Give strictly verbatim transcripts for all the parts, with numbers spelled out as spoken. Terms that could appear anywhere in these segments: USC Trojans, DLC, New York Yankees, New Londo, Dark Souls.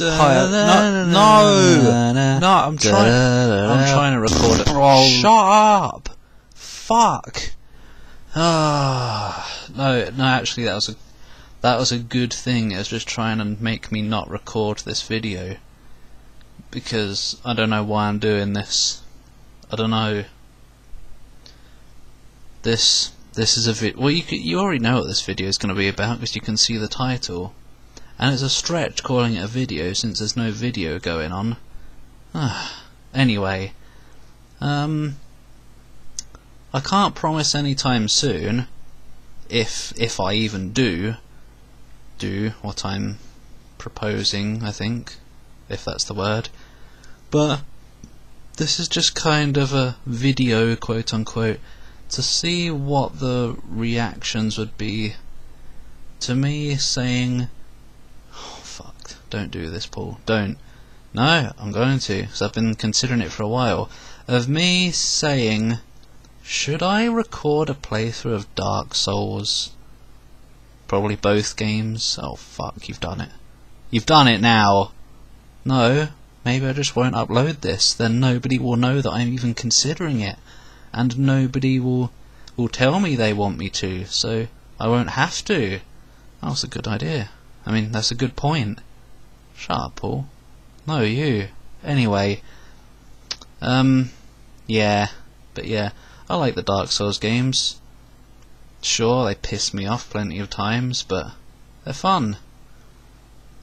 No, no, no! I'm trying. I'm trying to record it. Oh. Shut up! Fuck! Ah, no, no. Actually, that was a that was a good thing. It was just trying to make me not record this video because I don't know why I'm doing this. I don't know. This this is a vid. Well, you could, you already know what this video is going to be about because you can see the title. And it's a stretch calling it a video since there's no video going on. Anyway, um, I can't promise any time soon, if if I even do do what I'm proposing. I think, if that's the word. But this is just kind of a video, quote unquote, to see what the reactions would be to me saying. Don't do this, Paul. Don't. No, I'm going to, because I've been considering it for a while. Of me saying, should I record a playthrough of Dark Souls? Probably both games. Oh, fuck, you've done it. You've done it now! No, maybe I just won't upload this. Then nobody will know that I'm even considering it. And nobody will, will tell me they want me to, so I won't have to. That was a good idea. I mean, that's a good point. Shut up, Paul. No, you. Anyway. Um, yeah. But yeah, I like the Dark Souls games. Sure, they piss me off plenty of times, but they're fun.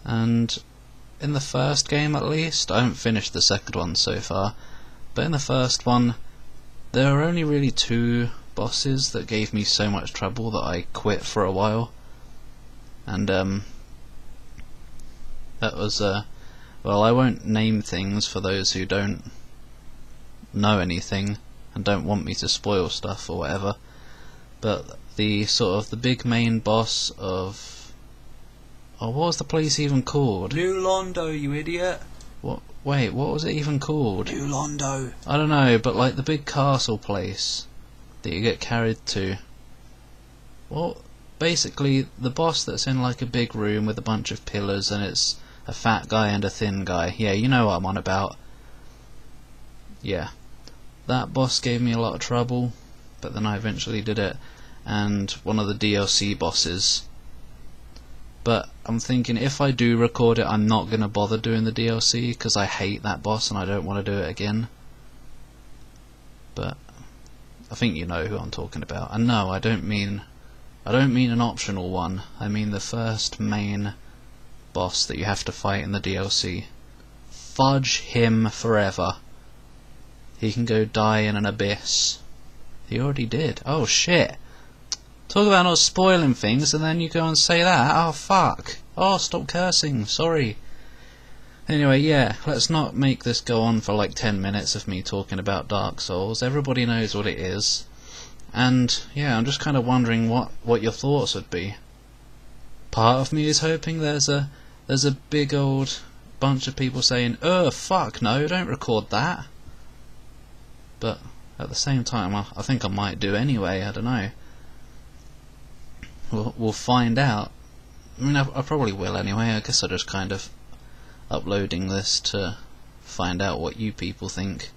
And in the first game, at least, I haven't finished the second one so far, but in the first one, there were only really two bosses that gave me so much trouble that I quit for a while. And, um... that was, uh, well, I won't name things for those who don't know anything and don't want me to spoil stuff or whatever, but the sort of the big main boss of, oh, what was the place even called? New Londo, you idiot! What? Wait, what was it even called? New Londo. I don't know, but like the big castle place that you get carried to. Well, basically, the boss that's in like a big room with a bunch of pillars and it's a fat guy and a thin guy. Yeah, you know what I'm on about. Yeah. That boss gave me a lot of trouble, but then I eventually did it. And one of the D L C bosses. But I'm thinking if I do record it, I'm not going to bother doing the D L C because I hate that boss and I don't want to do it again. But I think you know who I'm talking about. And no, I don't mean... I don't mean an optional one. I mean the first main boss that you have to fight in the D L C. Fudge him forever. He can go die in an abyss. He already did. Oh shit. Talk about not spoiling things and then you go and say that. Oh fuck. Oh, stop cursing. Sorry. Anyway, yeah, let's not make this go on for like ten minutes of me talking about Dark Souls. Everybody knows what it is. And, yeah, I'm just kind of wondering what, what your thoughts would be. Part of me is hoping there's a there's a big old bunch of people saying, oh, fuck, no, don't record that. But at the same time, I, I think I might do anyway, I don't know. We'll, we'll find out. I mean, I, I probably will anyway. I guess I'm just kind of uploading this to find out what you people think.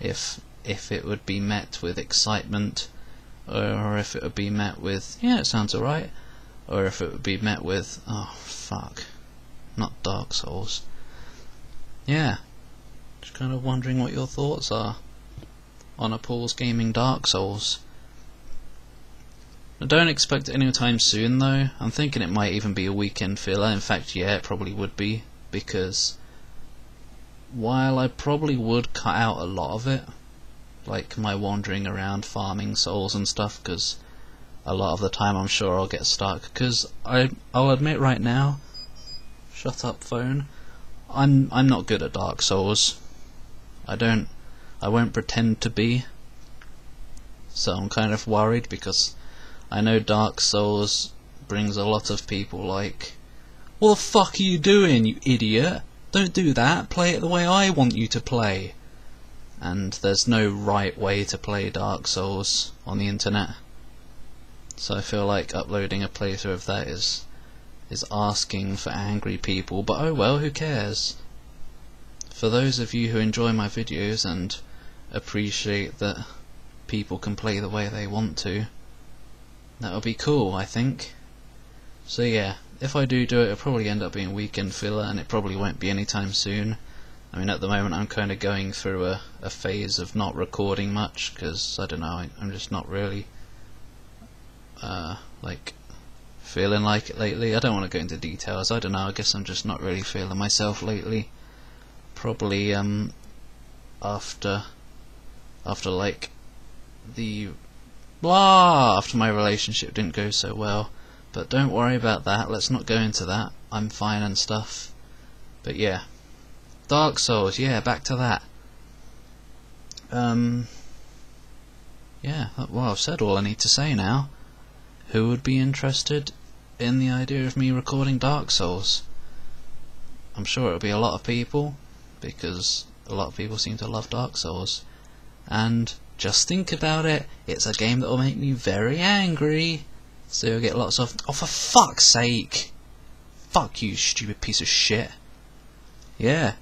If... if it would be met with excitement, or if it would be met with, yeah, it sounds alright, or if it would be met with, oh, fuck, not Dark Souls. Yeah, just kind of wondering what your thoughts are on a Paul's Gaming Dark Souls. I don't expect it anytime soon, though. I'm thinking it might even be a weekend filler. In fact, yeah, it probably would be, because while I probably would cut out a lot of it, like my wandering around farming souls and stuff, because a lot of the time I'm sure I'll get stuck, because I'll admit right now, shut up phone, I'm I'm not good at Dark Souls. I don't, I won't pretend to be, so I'm kind of worried, because I know Dark Souls brings a lot of people like, what the fuck are you doing, you idiot, don't do that, play it the way I want you to play. And there's no right way to play Dark Souls on the internet. So I feel like uploading a playthrough of that is is asking for angry people, but oh well, who cares? For those of you who enjoy my videos and appreciate that people can play the way they want to, that'll be cool, I think. So yeah, if I do do it, it'll probably end up being weekend filler, and it probably won't be anytime soon. I mean, at the moment I'm kind of going through a, a phase of not recording much, because, I don't know, I, I'm just not really, uh, like, feeling like it lately. I don't want to go into details, I don't know, I guess I'm just not really feeling myself lately. Probably, um, after, after, like, the, blah, after my relationship didn't go so well. But don't worry about that, let's not go into that, I'm fine and stuff. But yeah. Dark Souls, yeah, back to that. Um, yeah, well, I've said all I need to say now. Who would be interested in the idea of me recording Dark Souls? I'm sure it'll be a lot of people, because a lot of people seem to love Dark Souls. And just think about it, it's a game that will make me very angry. So you'll get lots of, oh for fuck's sake! Fuck you, stupid piece of shit. Yeah.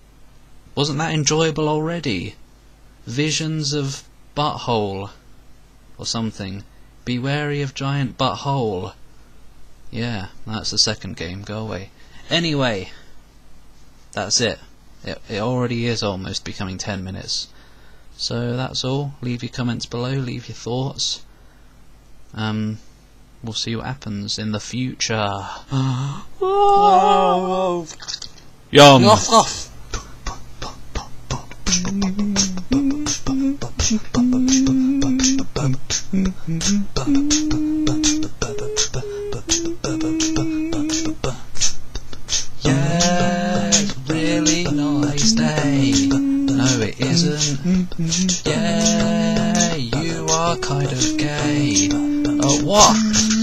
Wasn't that enjoyable already? Visions of butthole. Or something. Be wary of giant butthole. Yeah, that's the second game, go away. Anyway. That's it. It, it already is almost becoming ten minutes. So that's all. Leave your comments below, leave your thoughts. Um, we'll see what happens in the future. Whoa. Yum! Yeah, really nice day. No, it isn't. Yeah, you are kind of gay. Oh, what?